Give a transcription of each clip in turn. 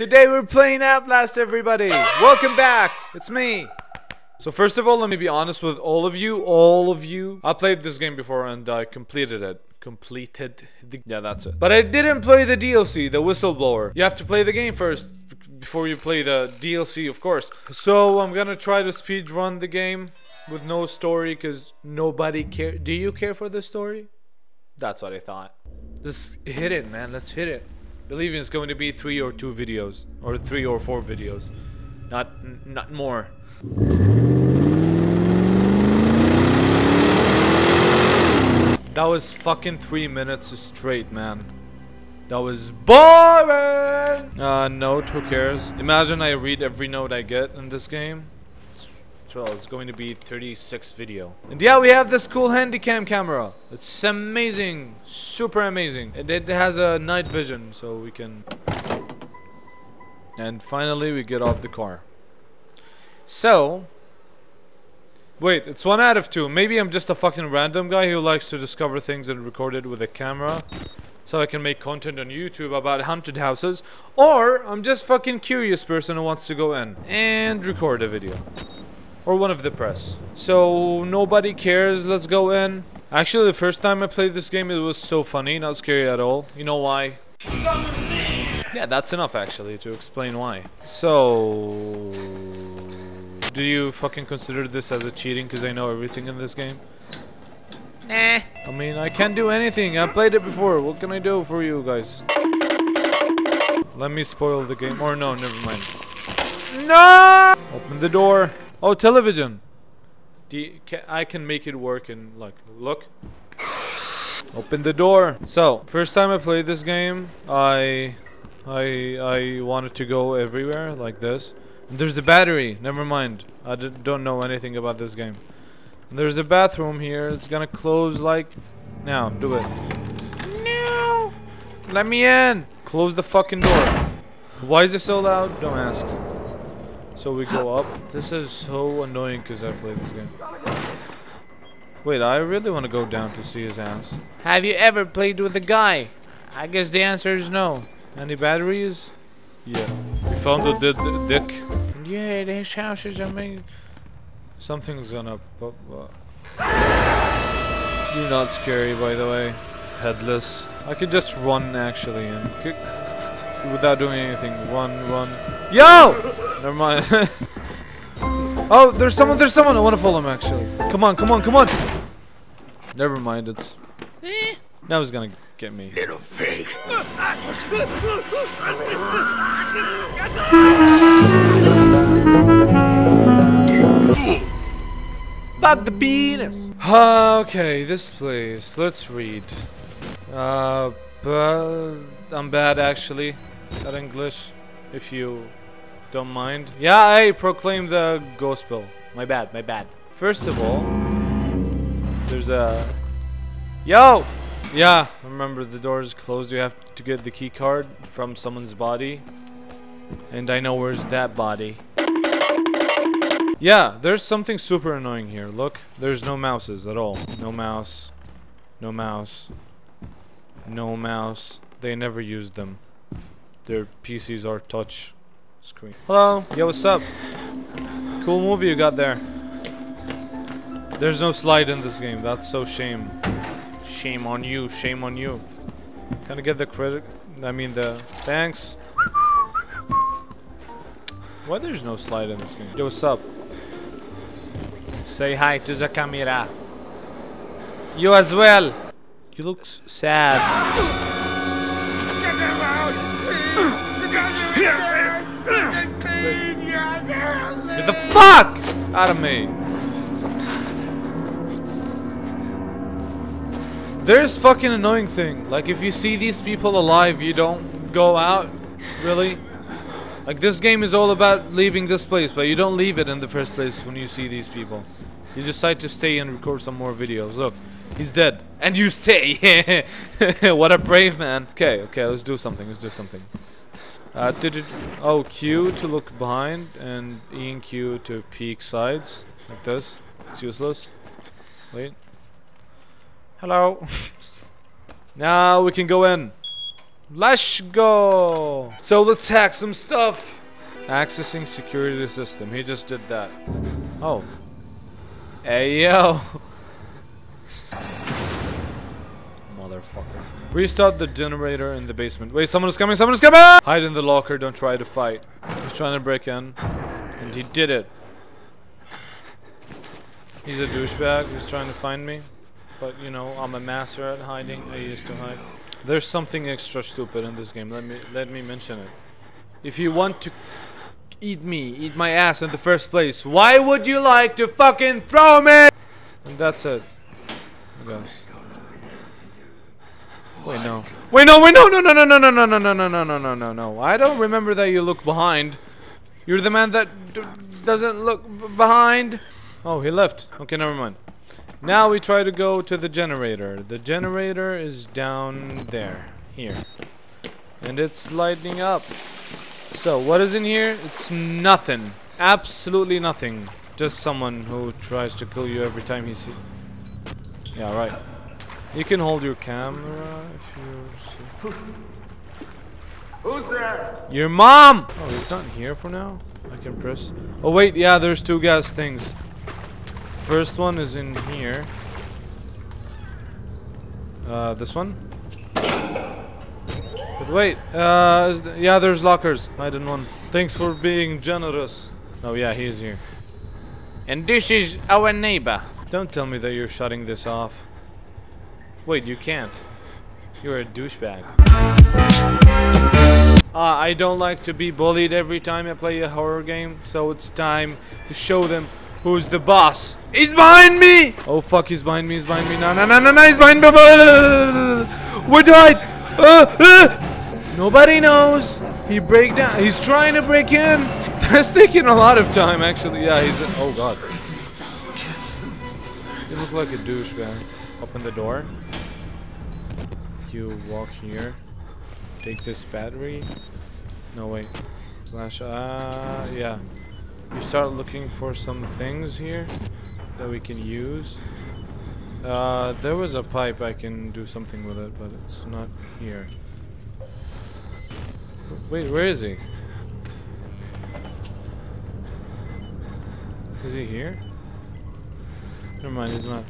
Today we're playing Outlast, everybody. Welcome back. It's me. So first of all, let me be honest with all of you. I played this game before and I completed it. Yeah, that's it. But I didn't play the DLC, the whistleblower. You have to play the game first before you play the DLC, of course. So I'm gonna try to speedrun the game with no story because nobody cares. Do you care for the story? That's what I thought. Just hit it, man. Let's hit it. Believe me, it's going to be 3 or 2 videos, or 3 or 4 videos, not more. That was fucking 3 minutes straight, man. That was boring. Note, who cares? Imagine I read every note I get in this game. Well, it's going to be 36 video. And yeah, we have this cool handycam camera. It's amazing, super amazing. It has a night vision, so we can... And finally, we get off the car. So... Wait, it's 1 out of 2. Maybe I'm just a fucking random guy who likes to discover things and record it with a camera. So I can make content on YouTube about haunted houses. Or, I'm just fucking curious person who wants to go in and record a video. Or one of the press. So nobody cares. Let's go in. Actually, the first time I played this game, it was so funny, not scary at all. You know why? Yeah, that's enough actually to explain why. So, do you fucking consider this as a cheating? Because I know everything in this game. Nah. I mean, I can't do anything. I played it before. What can I do for you guys? Let me spoil the game. Or no, never mind. No! Open the door. Oh, television! I can make it work and like, look. Open the door. So, first time I played this game, I wanted to go everywhere like this. And there's a battery. Never mind. I don't know anything about this game. And there's a bathroom here. It's gonna close like now. Do it. No. Let me in. Close the fucking door. Why is it so loud? Don't ask. So we go up. This is so annoying because I played this game. Wait, I really want to go down to see his ass. Have you ever played with a guy? I guess the answer is no. Any batteries? Yeah. We found a dick. Yeah, this house is amazing. Something's gonna pop up. You're not scary, by the way. Headless. I could just run, actually, and kick. Without doing anything. Run. Yo! Never mind. Oh, there's someone. I want to follow him, actually. Come on. Never mind, it's... Now he's gonna get me. Little pig. Fuck the penis. Okay, this place. Let's read. But... I'm bad, actually, at English, if you don't mind. Yeah, I proclaim the gospel. My bad. First of all, there's a... Yo! Yeah, remember the door is closed. You have to get the key card from someone's body. And I know where's that body. Yeah, there's something super annoying here. Look, there's no mouses at all. No mouse. They never used them. Their PCs are touch screen. Hello. Yo, what's up? Cool movie you got there. There's no slide in this game. That's so shame. Shame on you. Can I get the credit? I mean the thanks. Why there's no slide in this game? Yo, what's up? Say hi to the camera. You as well. You look sad. Get the fuck out of me. There's fucking annoying thing. Like if you see these people alive, you don't go out. Really? Like this game is all about leaving this place, but you don't leave it in the first place when you see these people. You decide to stay and record some more videos. Look, he's dead. And you stay. What a brave man. Okay, let's do something. Q to look behind and E and Q to peek sides like this. It's useless. Wait. Hello. Now we can go in. Let's go. So let's hack some stuff. Accessing security system. He just did that. Oh. Hey, yo. Motherfucker. Restart the generator in the basement. Wait, someone is coming. Someone is coming. Hide in the locker. Don't try to fight. He's trying to break in. And he did it. He's a douchebag. He's trying to find me. But, you know, I'm a master at hiding. I used to hide. There's something extra stupid in this game. Let me mention it. If you want to eat me, eat my ass in the first place, why would you like to fucking throw me? And that's it. Guys. Wait, no. Wait, no, wait, no, no, no, no, no, no, no, no, no, no, no, no, no, no. I don't remember that you look behind. You're the man that doesn't look behind. Oh, he left. Okay, never mind. Now we try to go to the generator. The generator is down there. Here. And it's lighting up. So, what is in here? It's nothing. Absolutely nothing. Just someone who tries to kill you every time he sees. Yeah, right. You can hold your camera if you see. Who's there? Your mom! Oh, he's not here for now? I can press. Oh, wait, yeah, there's two gas things. First one is in here. This one? Wait, yeah, there's lockers. I didn't want. Thanks for being generous. Oh yeah, he's here. And this is our neighbor. Don't tell me that you're shutting this off. Wait, you can't. You're a douchebag. I don't like to be bullied every time I play a horror game, so it's time to show them who's the boss. He's behind me! Oh fuck, he's behind me, he's behind me. No, no, no, no, no, he's behind me. We died! Nobody knows. He break down. He's trying to break in. That's taking a lot of time, actually. Yeah, he's. Oh god. You look like a douchebag. Open the door. You walk here. Take this battery. No wait. Flash. Yeah. You start looking for some things here that we can use. There was a pipe. I can do something with it, but it's not here. Wait, where is he? Is he here? Never mind, he's not.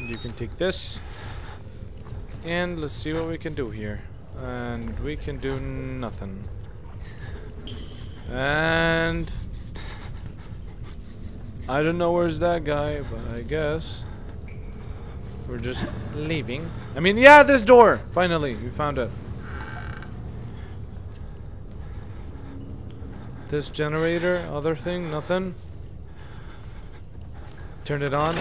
You can take this. And let's see what we can do here. And we can do nothing. And... I don't know where's that guy, but I guess... we're just leaving. I mean, yeah, this door! Finally, we found it. This generator, other thing, nothing. Turn it on.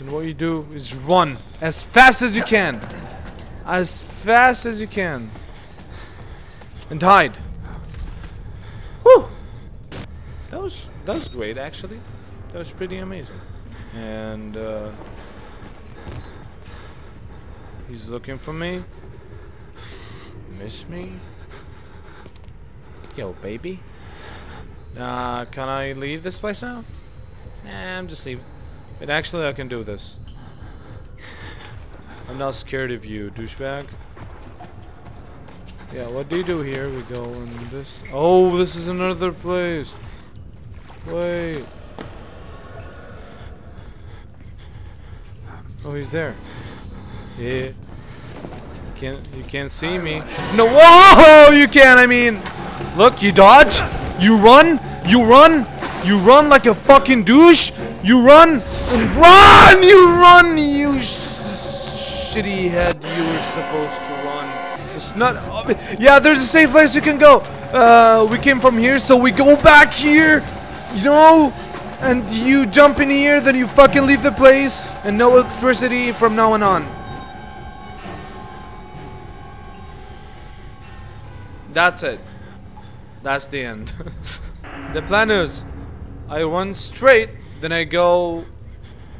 And what you do is run as fast as you can. As fast as you can. And hide. Whew! That was great, actually. That was pretty amazing. And he's looking for me. Miss me? Yo, baby. Can I leave this place now? Nah, I'm just leaving. But actually, I can do this. I'm not scared of you, douchebag. Yeah, what do you do here? We go in this. Oh, this is another place. Wait. Oh, he's there. Yeah. You can't see me. No, whoa! You can, I mean. Look, you dodge. You run. You run. You run like a fucking douche. You run. And run! You run, you shitty head. You were supposed to run. It's not... yeah, there's a safe place you can go. We came from here, so we go back here. You know... and you jump in here, then you fucking leave the place, and no electricity from now on. That's it. That's the end. The plan is, I run straight, then I go...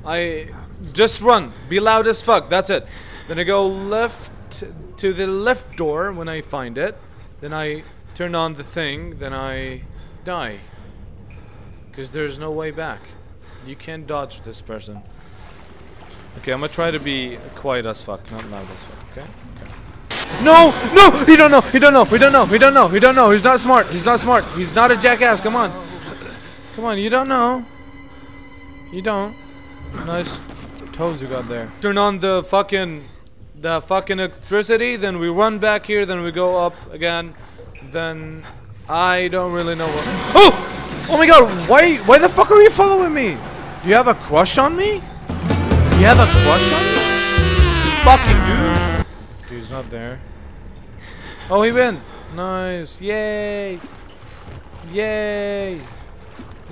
I just run. Be loud as fuck. That's it. Then I go left to the left door when I find it. Then I turn on the thing, then I die. Because there's no way back. You can't dodge this person. Okay, I'm gonna try to be quiet as fuck, not loud as fuck, okay? Okay. No! No! He don't know! He don't know! We don't know! We don't know! He don't know! He's not smart! He's not smart! He's not a jackass! Come on! Come on, you don't know! You don't. Nice toes you got there. Turn on the fucking electricity, then we run back here, then we go up again, then I don't really know what. Oh! Oh my god! Why the fuck are you following me? Do you have a crush on me? You have a crush on me? You fucking douche! Okay, he's not there. Oh, he went! Nice! Yay! Yay!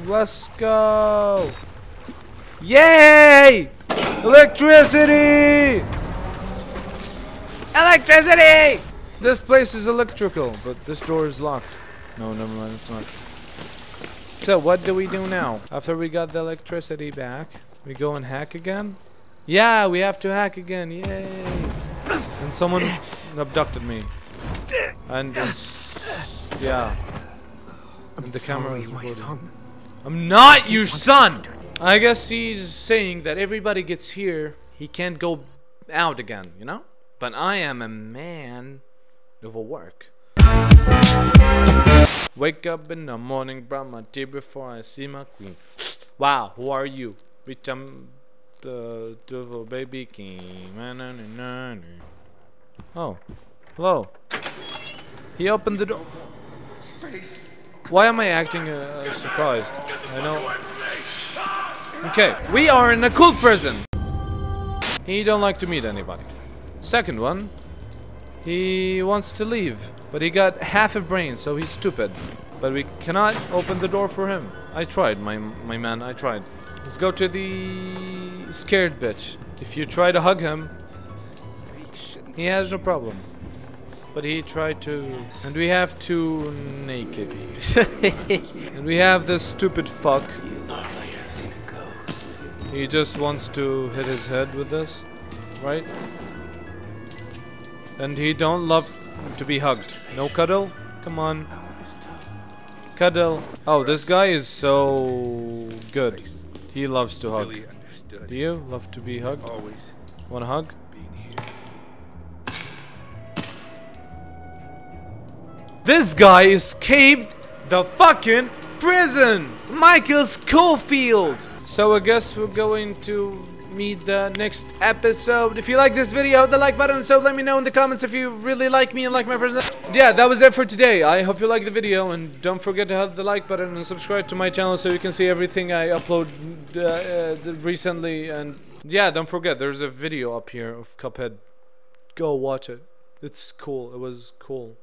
Let's go! Yay! Electricity! Electricity! This place is electrical, but this door is locked. No, never mind, it's not. So, what do we do now? After we got the electricity back, we go and hack again? Yeah, we have to hack again, yay! And someone abducted me. And yeah. And the camera is recording. I'm not your son! I guess he's saying that everybody gets here, he can't go out again, you know? But I am a man of work. Wake up in the morning, brush my teeth before I see my queen. Wow, who are you? Bitch, I'm the devil baby king. Oh, hello. He opened the door. Why am I acting surprised? I know. Okay, we are in a cool prison. He don't like to meet anybody. Second one, he wants to leave, but he got half a brain, so he's stupid. But we cannot open the door for him. I tried, my man, I tried. Let's go to the scared bitch. If you try to hug him, he has no problem. But he tried to... And we have two naked. And we have this stupid fuck. He just wants to hit his head with this, right? And he don't love to be hugged. No cuddle? Come on. Cuddle. Oh, this guy is so good. He loves to hug. Do you love to be hugged? Always. Want a hug? This guy escaped the fucking prison! Michael Scofield! So I guess we're going to meet the next episode. If you like this video, hit the like button, so let me know in the comments if you really like me and like my personality. Yeah, that was it for today. I hope you liked the video, and don't forget to hit the like button and subscribe to my channel so you can see everything I upload recently. And yeah, don't forget, there's a video up here of Cuphead. Go watch it. It's cool. It was cool.